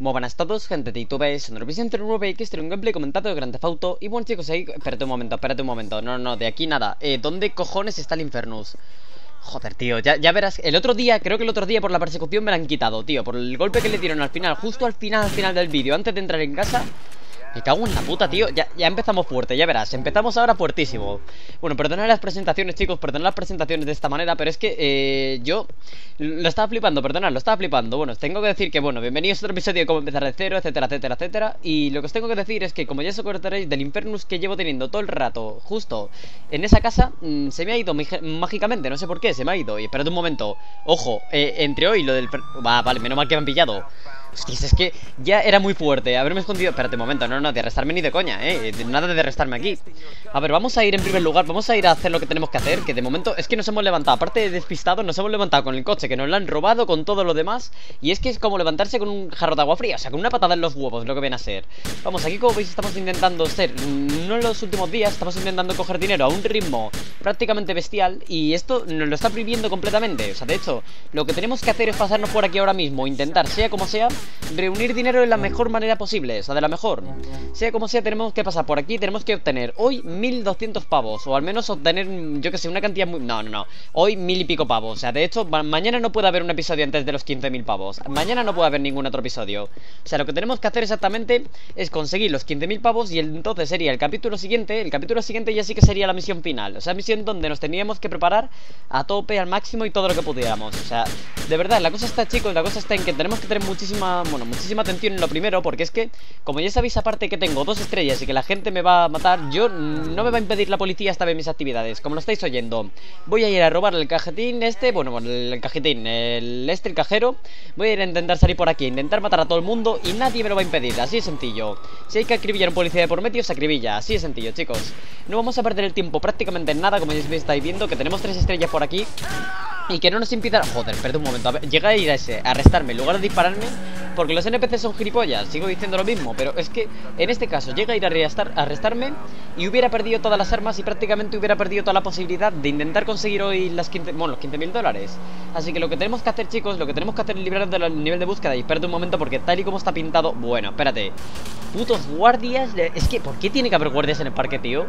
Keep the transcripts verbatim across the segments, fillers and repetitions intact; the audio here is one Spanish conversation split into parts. Muy buenas a todos, gente de YouTube, es Andryvision cero nueve, que estoy en un gameplay comentado de Grand Theft Auto. Y bueno chicos, ahí... espérate un momento, espérate un momento, no, no, de aquí nada. eh, ¿Dónde cojones está el Infernus? Joder, tío, ya, ya verás, el otro día, creo que el otro día por la persecución me la han quitado, tío. Por el golpe que le dieron al final, justo al final, al final del vídeo, antes de entrar en casa. Me cago en la puta, tío, ya, ya empezamos fuerte, ya verás, empezamos ahora fuertísimo. Bueno, perdonad las presentaciones, chicos, perdonad las presentaciones de esta manera, pero es que eh, yo lo estaba flipando, perdonad, lo estaba flipando. Bueno, os tengo que decir que, bueno, bienvenidos a otro episodio de cómo empezar de cero, etcétera, etcétera, etcétera. Y lo que os tengo que decir es que, como ya os acordaréis del Infernus que llevo teniendo todo el rato, justo en esa casa, mmm, se me ha ido mágicamente, no sé por qué, se me ha ido. Y esperad un momento, ojo, eh, entre hoy lo del... Va, vale, menos mal que me han pillado. Hostias, es que ya era muy fuerte haberme escondido. Espérate un momento, no, no, de arrestarme ni de coña, eh nada de arrestarme aquí. A ver, vamos a ir en primer lugar, vamos a ir a hacer lo que tenemos que hacer. Que de momento es que nos hemos levantado, aparte de despistados, nos hemos levantado con el coche, que nos lo han robado, con todo lo demás. Y es que es como levantarse con un jarro de agua fría, o sea, con una patada en los huevos, lo que viene a ser. Vamos, aquí como veis estamos intentando ser, no en los últimos días, estamos intentando coger dinero a un ritmo prácticamente bestial. Y esto nos lo está prohibiendo completamente, o sea, de hecho, lo que tenemos que hacer es pasarnos por aquí ahora mismo, intentar, sea como sea, reunir dinero de la mejor manera posible, o sea, de la mejor. Sea como sea, tenemos que pasar por aquí, tenemos que obtener hoy mil doscientos pavos, o al menos obtener, yo que sé, una cantidad muy... No, no, no, hoy mil y pico pavos, o sea, de hecho, mañana no puede haber un episodio antes de los quince mil pavos. Mañana no puede haber ningún otro episodio. O sea, lo que tenemos que hacer exactamente es conseguir los quince mil pavos y entonces sería el capítulo siguiente, el capítulo siguiente ya sí que sería la misión final. O sea, misión donde nos teníamos que preparar a tope, al máximo y todo lo que pudiéramos. O sea, de verdad, la cosa está, chicos, la cosa está en que tenemos que tener muchísimo... Bueno, muchísima atención en lo primero, porque es que, como ya sabéis, aparte que tengo dos estrellas y que la gente me va a matar, yo no me va a impedir la policía esta vez mis actividades, como lo estáis oyendo. Voy a ir a robar el cajetín este, bueno, el cajetín, el este, el cajero. Voy a ir a intentar salir por aquí, intentar matar a todo el mundo y nadie me lo va a impedir, así de sencillo. Si hay que acribillar a un policía de por medio, se acribilla, así de sencillo, chicos. No vamos a perder el tiempo prácticamente en nada, como ya estáis viendo, que tenemos tres estrellas por aquí. Y que no nos impidan... Joder, perdón un momento. A ver, llega a ir a ese, a arrestarme, en lugar de dispararme. Porque los N P Cs son gilipollas, sigo diciendo lo mismo. Pero es que, en este caso, llega a ir a arrestar, a arrestarme y hubiera perdido todas las armas y prácticamente hubiera perdido toda la posibilidad de intentar conseguir hoy las quince, bueno, los quince mil dólares. Así que lo que tenemos que hacer, chicos, lo que tenemos que hacer es librarnos del nivel de búsqueda. Y espérate un momento porque tal y como está pintado... Bueno, espérate. Putos guardias... Es que, ¿por qué tiene que haber guardias en el parque, tío?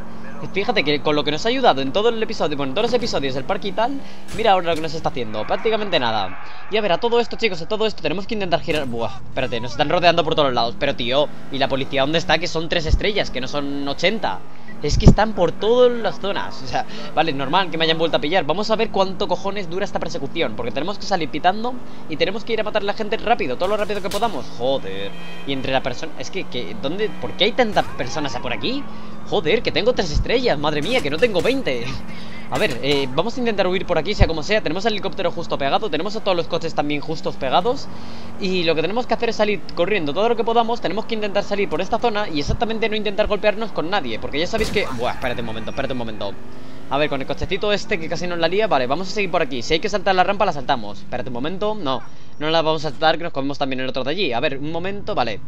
Fíjate que con lo que nos ha ayudado en todo el episodio, bueno, en todos los episodios del parque y tal, mira ahora lo que nos está haciendo, prácticamente nada. Y a ver, a todo esto, chicos, a todo esto tenemos que intentar girar... Buah, espérate, nos están rodeando por todos lados. Pero tío, ¿y la policía dónde está? Que son tres estrellas, que no son ochenta. Es que están por todas las zonas. O sea, vale, normal que me hayan vuelto a pillar. Vamos a ver cuánto cojones dura esta persecución, porque tenemos que salir pitando y tenemos que ir a matar a la gente rápido, todo lo rápido que podamos. Joder. Y entre la persona... Es que, que ¿dónde? ¿Por qué hay tantas personas por aquí? Joder, que tengo tres estrellas. Madre mía, que no tengo veinte. A ver, eh, vamos a intentar huir por aquí, sea como sea. Tenemos el helicóptero justo pegado, tenemos a todos los coches también justos pegados. Y lo que tenemos que hacer es salir corriendo todo lo que podamos. Tenemos que intentar salir por esta zona y exactamente no intentar golpearnos con nadie, porque ya sabéis que... Buah, espérate un momento, espérate un momento. A ver, con el cochecito este que casi nos la lía. Vale, vamos a seguir por aquí, si hay que saltar la rampa la saltamos. Espérate un momento, no, no la vamos a saltar, que nos comemos también el otro de allí. A ver, un momento, vale.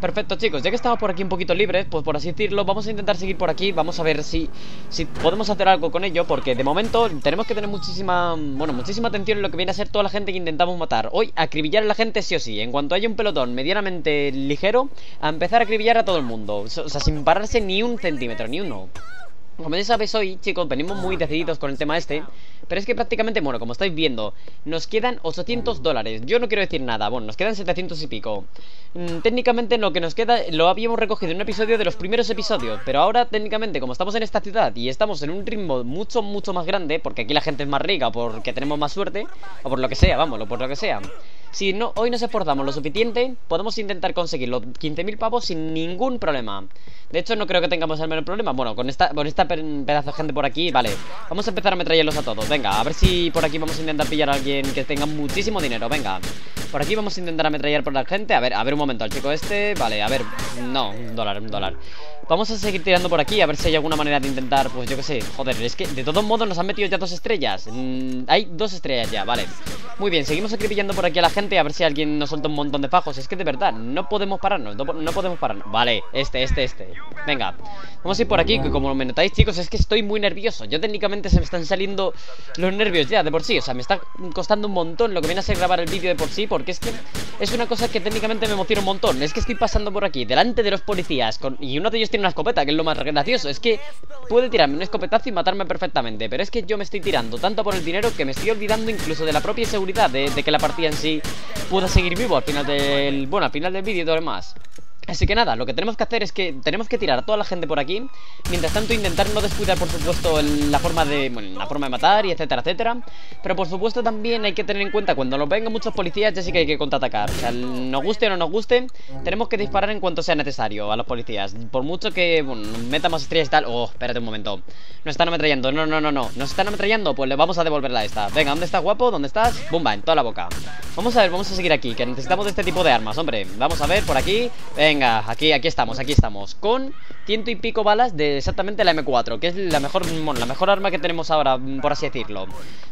Perfecto, chicos, ya que estamos por aquí un poquito libres, pues por así decirlo, vamos a intentar seguir por aquí. Vamos a ver si, si podemos hacer algo con ello, porque de momento tenemos que tener muchísima, bueno, muchísima atención en lo que viene a ser toda la gente que intentamos matar. Hoy, acribillar a la gente sí o sí, en cuanto haya un pelotón medianamente ligero, a empezar a acribillar a todo el mundo. O sea, sin pararse ni un centímetro, ni uno. Como ya sabéis hoy, chicos, venimos muy decididos con el tema este. Pero es que prácticamente, bueno, como estáis viendo, nos quedan ochocientos dólares. Yo no quiero decir nada, bueno, nos quedan setecientos y pico. mm, Técnicamente lo que nos queda lo habíamos recogido en un episodio de los primeros episodios. Pero ahora técnicamente, como estamos en esta ciudad y estamos en un ritmo mucho, mucho más grande, porque aquí la gente es más rica, porque tenemos más suerte, o por lo que sea, vamos, o por lo que sea. Si no, hoy nos esforzamos lo suficiente, podemos intentar conseguir los quince mil pavos sin ningún problema. De hecho, no creo que tengamos el menor problema. Bueno, con esta, con esta pedazo de gente por aquí, vale. Vamos a empezar a ametrallarlos a todos. Venga, a ver si por aquí vamos a intentar pillar a alguien que tenga muchísimo dinero. Venga, por aquí vamos a intentar ametrallar por la gente. A ver, a ver un momento, al chico este. Vale, a ver, no, un dólar, un dólar. Vamos a seguir tirando por aquí, a ver si hay alguna manera de intentar, pues yo qué sé. Joder, es que de todos modos nos han metido ya dos estrellas. mm, Hay dos estrellas ya, vale. Muy bien, seguimos acribillando por aquí a la gente. gente, a ver si alguien nos suelta un montón de fajos. Es que de verdad, no podemos pararnos. No, no podemos pararnos. Vale, este, este, este. Venga, vamos a ir por aquí, que como me notáis, chicos, es que estoy muy nervioso. Yo técnicamente se me están saliendo los nervios ya de por sí. O sea, me está costando un montón lo que viene a ser grabar el vídeo de por sí, porque es que es una cosa que técnicamente me emociona un montón. Es que estoy pasando por aquí, delante de los policías con... y uno de ellos tiene una escopeta, que es lo más gracioso. Es que puede tirarme un escopetazo y matarme perfectamente, pero es que yo me estoy tirando tanto por el dinero que me estoy olvidando incluso de la propia seguridad de, de que la partida en sí pueda seguir vivo al final del... bueno, al final del vídeo y todo lo demás. Así que nada, lo que tenemos que hacer es que tenemos que tirar a toda la gente por aquí. Mientras tanto, intentar no descuidar, por supuesto, la forma de, bueno, la forma de matar y etcétera, etcétera. Pero por supuesto también hay que tener en cuenta, cuando nos vengan muchos policías, ya sí que hay que contraatacar. O sea, nos guste o no nos guste, tenemos que disparar en cuanto sea necesario a los policías. Por mucho que, bueno, meta más estrellas y tal. Oh, espérate un momento. Nos están ametrallando, no, no, no, no. Nos están ametrallando, pues le vamos a devolverla a esta. Venga, ¿dónde estás, guapo? ¿Dónde estás? Bumba, en toda la boca. Vamos a ver, vamos a seguir aquí, que necesitamos de este tipo de armas, hombre. Vamos a ver, por aquí. Venga, aquí, aquí estamos, aquí estamos. Con ciento y pico balas de exactamente la eme cuatro, que es la mejor, bueno, la mejor arma que tenemos ahora, por así decirlo.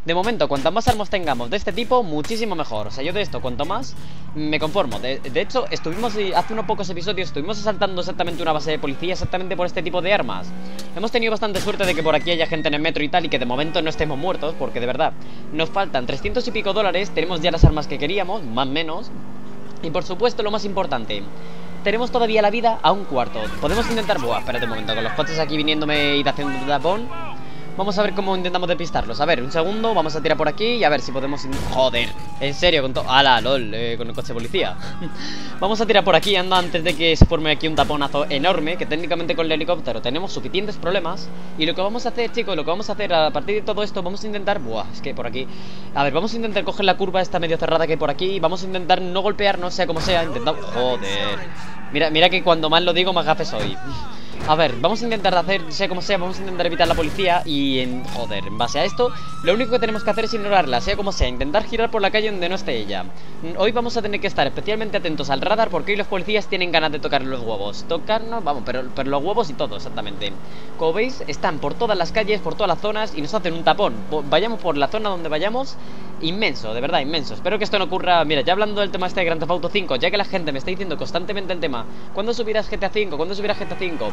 De momento, cuantas más armas tengamos de este tipo, muchísimo mejor. O sea, yo de esto, cuanto más, me conformo. De, de hecho, estuvimos, hace unos pocos episodios, estuvimos asaltando exactamente una base de policía exactamente por este tipo de armas. Hemos tenido bastante suerte de que por aquí haya gente en el metro y tal, y que de momento no estemos muertos, porque de verdad, nos faltan trescientos y pico dólares, tenemos ya las armas que queríamos, más o menos. Y por supuesto, lo más importante, tenemos todavía la vida a un cuarto. Podemos intentar... Buah, espérate un momento, con los coches aquí viniéndome y haciendo tapón. Vamos a ver cómo intentamos despistarlos. A ver, un segundo, vamos a tirar por aquí y a ver si podemos... Joder, en serio, con todo... ¡Hala, lol! Eh, con el coche de policía. Vamos a tirar por aquí, anda, antes de que se forme aquí un taponazo enorme, que técnicamente con el helicóptero tenemos suficientes problemas. Y lo que vamos a hacer, chicos, lo que vamos a hacer a partir de todo esto, vamos a intentar... Buah, es que por aquí... A ver, vamos a intentar coger la curva esta medio cerrada que hay por aquí. Vamos a intentar no golpearnos, sea como sea, intentamos... Joder. Mira, mira que cuando más lo digo, más gafe soy. A ver, vamos a intentar hacer, sea como sea, vamos a intentar evitar la policía y, en, joder, en base a esto, lo único que tenemos que hacer es ignorarla, sea como sea, intentar girar por la calle donde no esté ella. Hoy vamos a tener que estar especialmente atentos al radar porque hoy los policías tienen ganas de tocar los huevos. Tocarnos, vamos, pero, pero los huevos y todo, exactamente. Como veis, están por todas las calles, por todas las zonas y nos hacen un tapón. Vayamos por la zona donde vayamos, inmenso, de verdad, inmenso. Espero que esto no ocurra, mira, ya hablando del tema este de Grand Theft Auto cinco, ya que la gente me está diciendo constantemente el tema, ¿cuándo subirás G T A cinco? ¿Cuándo subirás G T A cinco?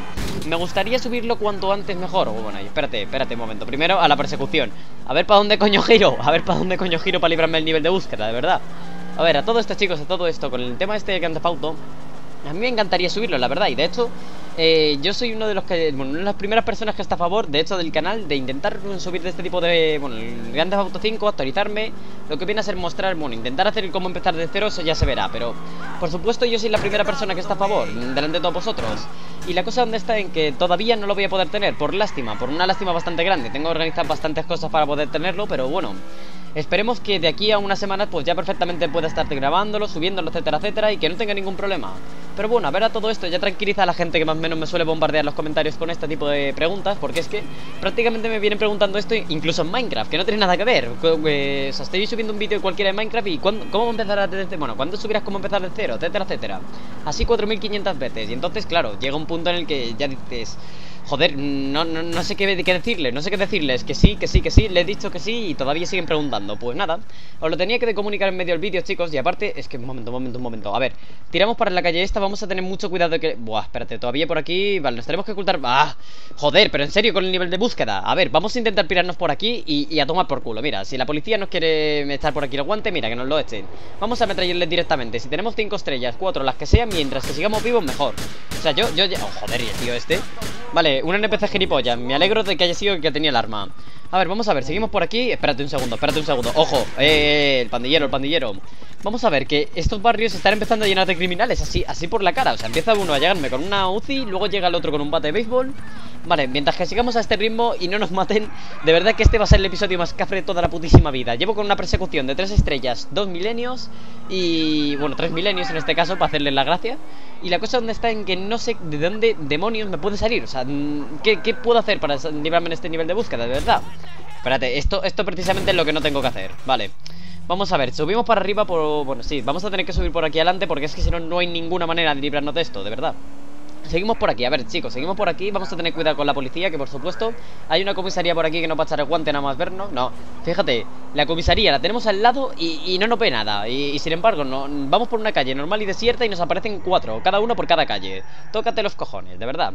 Me gustaría subirlo cuanto antes mejor. Bueno, espérate, espérate un momento. Primero a la persecución. A ver para dónde coño giro. A ver para dónde coño giro para librarme del nivel de búsqueda, de verdad. A ver, a todo esto, chicos, a todo esto, con el tema este de Grand Theft Auto, a mí me encantaría subirlo, la verdad. Y de hecho, eh, yo soy uno de los que, bueno, una de las primeras personas que está a favor, de hecho, del canal, de intentar subir de este tipo de, bueno, el Grand Theft Auto cinco, actualizarme, lo que viene a ser mostrar, bueno, intentar hacer cómo empezar de cero, eso ya se verá. Pero, por supuesto, yo soy la primera persona que está a favor, delante de todos vosotros. Y la cosa donde está en que todavía no lo voy a poder tener, por lástima, por una lástima bastante grande. Tengo que organizar bastantes cosas para poder tenerlo, pero bueno... Esperemos que de aquí a unas semanas pues ya perfectamente pueda estarte grabándolo, subiéndolo, etcétera, etcétera, y que no tenga ningún problema. Pero bueno, a ver, a todo esto ya tranquiliza a la gente que más o menos me suele bombardear los comentarios con este tipo de preguntas, porque es que prácticamente me vienen preguntando esto incluso en Minecraft, que no tiene nada que ver. O sea, estoy subiendo un vídeo cualquiera de Minecraft y ¿cuándo, cómo empezarás desde cero? Bueno, ¿cuándo subirás cómo empezar de cero? Etcétera, etcétera. Así cuatro mil quinientas veces. Y entonces, claro, llega un punto en el que ya dices... Joder, no, no, no sé qué, qué decirles, no sé qué decirles, que sí, que sí, que sí, le he dicho que sí y todavía siguen preguntando. Pues nada, os lo tenía que comunicar en medio del vídeo, chicos, y aparte, es que un momento, un momento, un momento. A ver, tiramos para la calle esta, vamos a tener mucho cuidado que... Buah, espérate, todavía por aquí, vale, nos tenemos que ocultar... Ah, joder, pero en serio, con el nivel de búsqueda. A ver, vamos a intentar pirarnos por aquí y, y a tomar por culo. Mira, si la policía nos quiere echar por aquí los guantes, mira, que nos lo echen. Vamos a ametrallarles directamente, si tenemos cinco estrellas, cuatro, las que sean, mientras que sigamos vivos, mejor. O sea, yo, yo ya... Oh, joder, y el tío este... Vale, un N P C gilipollas, me alegro de que haya sido el que tenía el arma. A ver, vamos a ver, seguimos por aquí. Espérate un segundo, espérate un segundo, ojo. Eh, el pandillero, el pandillero. Vamos a ver que estos barrios están empezando a llenar de criminales. Así, así por la cara, o sea, empieza uno a llegarme con una U C I, luego llega el otro con un bate de béisbol. Vale, mientras que sigamos a este ritmo y no nos maten, de verdad que este va a ser el episodio más cafre de toda la putísima vida. Llevo con una persecución de tres estrellas, dos milenios y... bueno, tres milenios en este caso, para hacerles la gracia. Y la cosa donde está en que no sé de dónde demonios me puede salir, o sea, ¿qué, qué puedo hacer para librarme en este nivel de búsqueda, de verdad? Espérate, esto, esto precisamente es lo que no tengo que hacer, vale. Vamos a ver, subimos para arriba por... bueno, sí, vamos a tener que subir por aquí adelante porque es que si no, no hay ninguna manera de librarnos de esto, de verdad. Seguimos por aquí, a ver chicos, seguimos por aquí. Vamos a tener cuidado con la policía, que por supuesto hay una comisaría por aquí que no va a echar el guante nada más vernos. No, fíjate, la comisaría la tenemos al lado y, y no nos ve nada. Y, y sin embargo, no, vamos por una calle normal y desierta y nos aparecen cuatro, cada uno por cada calle. Tócate los cojones, de verdad.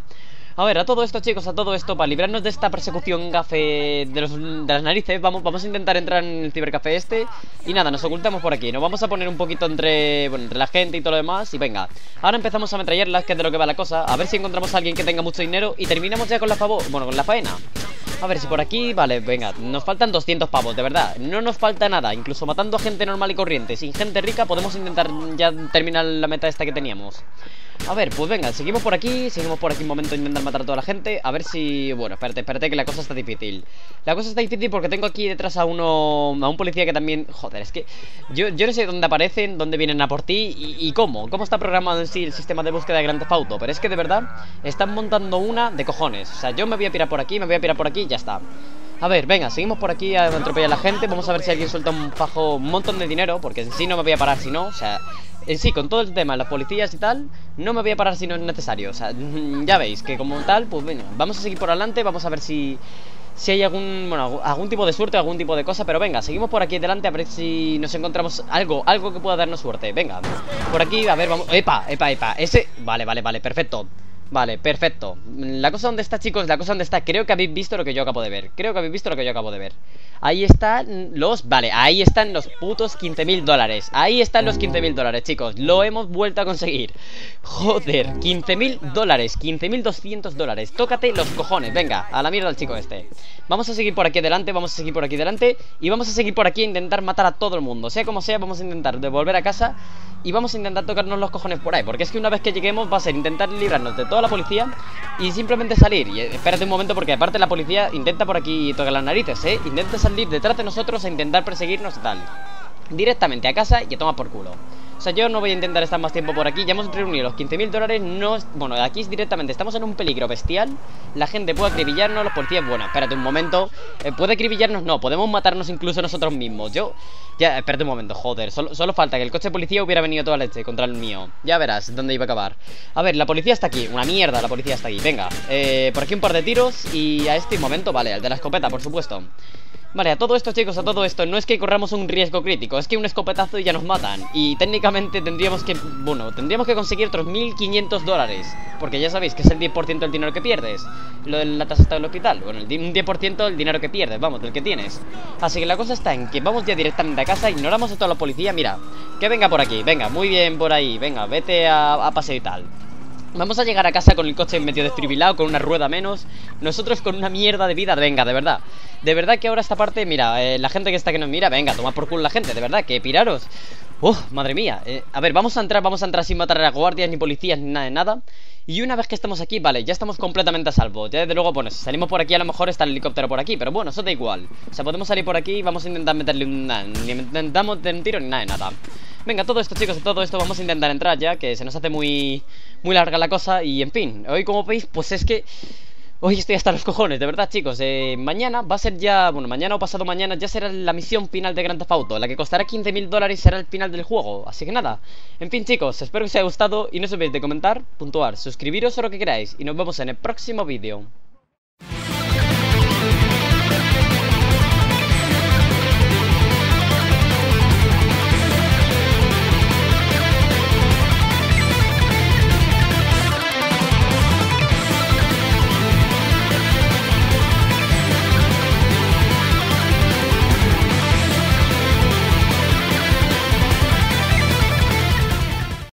A ver, a todo esto chicos, a todo esto, para librarnos de esta persecución gafe de, los, de las narices, vamos, vamos a intentar entrar en el cibercafé este. Y nada, nos ocultamos por aquí, nos vamos a poner un poquito entre, bueno, entre la gente y todo lo demás. Y venga, ahora empezamos a ametrallarlas, que es de lo que va la cosa. A ver si encontramos a alguien que tenga mucho dinero y terminamos ya con la pavo, bueno, con la faena. A ver si por aquí, vale, venga, nos faltan doscientos pavos, de verdad, no nos falta nada. Incluso matando a gente normal y corriente, sin gente rica, podemos intentar ya terminar la meta esta que teníamos. A ver, pues venga, seguimos por aquí, seguimos por aquí un momento intentando matar a toda la gente. A ver si... Bueno, espérate, espérate que la cosa está difícil. La cosa está difícil porque tengo aquí detrás a uno... A un policía que también... Joder, es que... Yo, yo no sé dónde aparecen, dónde vienen a por ti y, y cómo. Cómo está programado en sí el sistema de búsqueda de Grand Theft Auto. Pero es que de verdad están montando una de cojones. O sea, yo me voy a pirar por aquí, me voy a pirar por aquí y ya está. A ver, venga, seguimos por aquí a atropellar a la gente. Vamos a ver si alguien suelta un fajo, un montón de dinero. Porque en sí no me voy a parar si no, o sea... En sí, con todo el tema, las policías y tal, no me voy a parar si no es necesario. O sea, ya veis que como tal, pues bueno, vamos a seguir por adelante, vamos a ver si si hay algún, bueno, algún tipo de suerte, algún tipo de cosa. Pero venga, seguimos por aquí delante a ver si nos encontramos algo, algo que pueda darnos suerte. Venga, por aquí, a ver, vamos, epa, epa, epa, ese, vale, vale, vale, perfecto. Vale, perfecto. La cosa donde está, chicos, la cosa donde está, creo que habéis visto lo que yo acabo de ver. Creo que habéis visto lo que yo acabo de ver. Ahí están los... Vale, ahí están los putos quince mil dólares. Ahí están los quince mil dólares, chicos. Lo hemos vuelto a conseguir. Joder, quince mil dólares, quince mil doscientos dólares. Tócate los cojones. Venga, a la mierda el chico este. Vamos a seguir por aquí adelante, vamos a seguir por aquí adelante. Y vamos a seguir por aquí a intentar matar a todo el mundo. Sea como sea, vamos a intentar devolver a casa. Y vamos a intentar tocarnos los cojones por ahí. Porque es que una vez que lleguemos va a ser intentar librarnos de toda la policía y simplemente salir. Y espérate un momento porque aparte la policía intenta por aquí tocar las narices, ¿eh? Intenta salir detrás de nosotros a intentar perseguirnos y tal. Directamente a casa y a tomar por culo. O sea, yo no voy a intentar estar más tiempo por aquí. Ya hemos reunido los quince mil dólares. No, bueno, aquí directamente estamos en un peligro bestial. La gente puede acribillarnos, los policías... Bueno, espérate un momento. Eh, puede acribillarnos, no. Podemos matarnos incluso nosotros mismos. Yo... Ya, espérate un momento, joder. Solo, solo falta que el coche de policía hubiera venido toda leche contra el mío. Ya verás dónde iba a acabar. A ver, la policía está aquí. Una mierda, la policía está aquí. Venga, eh, por aquí un par de tiros y a este momento, vale, el de la escopeta, por supuesto. Vale, a todo esto chicos, a todo esto, no es que corramos un riesgo crítico, es que un escopetazo y ya nos matan. Y técnicamente tendríamos que, bueno, tendríamos que conseguir otros mil quinientos dólares. Porque ya sabéis que es el diez por ciento del dinero que pierdes. Lo de la tasa del hospital, bueno, el diez por ciento del dinero que pierdes, vamos, del que tienes. Así que la cosa está en que vamos ya directamente a casa, ignoramos a toda la policía, mira, que venga por aquí, venga, muy bien por ahí, venga, vete a, a paseo y tal. Vamos a llegar a casa con el coche medio desfibrilado, con una rueda menos. Nosotros con una mierda de vida, venga, de verdad. De verdad que ahora esta parte, mira, eh, la gente que está que nos mira, venga, toma por culo la gente, de verdad, que piraros. Uf, madre mía, eh, a ver, vamos a entrar, vamos a entrar sin matar a guardias, ni policías, ni nada de nada. Y una vez que estamos aquí, vale, ya estamos completamente a salvo. Ya desde luego, bueno, si salimos por aquí a lo mejor está el helicóptero por aquí, pero bueno, eso da igual. O sea, podemos salir por aquí y vamos a intentar meterle un... Ni intentamos un tiro ni nada de nada. Venga, todo esto chicos, todo esto vamos a intentar entrar ya, que se nos hace muy... Muy larga la cosa y en fin, hoy como veis pues es que hoy estoy hasta los cojones, de verdad chicos. eh, Mañana va a ser ya, bueno mañana o pasado mañana ya será la misión final de Grand Theft Auto. La que costará quince mil dólares será el final del juego, así que nada. En fin chicos, espero que os haya gustado y no os olvidéis de comentar, puntuar, suscribiros o lo que queráis. Y nos vemos en el próximo vídeo.